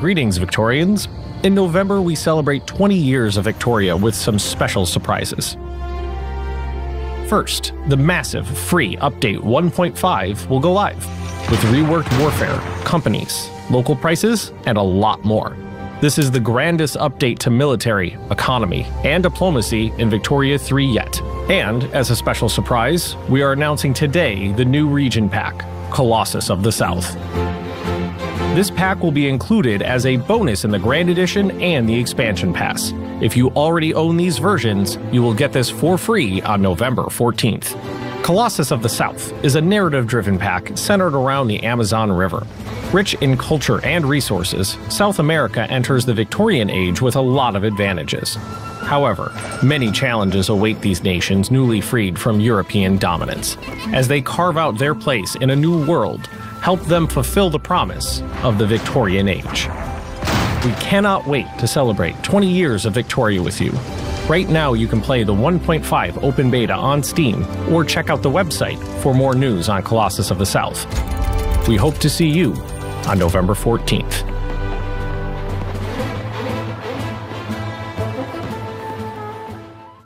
Greetings, Victorians. In November, we celebrate 20 years of Victoria with some special surprises. First, the massive free update 1.5 will go live, with reworked warfare, companies, local prices, and a lot more. This is the grandest update to military, economy, and diplomacy in Victoria 3 yet. And, as a special surprise, we are announcing today the new region pack, Colossus of the South. This pack will be included as a bonus in the Grand Edition and the Expansion Pass. If you already own these versions, you will get this for free on November 14th. Colossus of the South is a narrative-driven pack centered around the Amazon River. Rich in culture and resources, South America enters the Victorian Age with a lot of advantages. However, many challenges await these nations newly freed from European dominance, as they carve out their place in a new world. Help them fulfill the promise of the Victorian Age. We cannot wait to celebrate 20 years of Victoria with you. Right now, you can play the 1.5 open beta on Steam or check out the website for more news on Colossus of the South. We hope to see you on November 14th.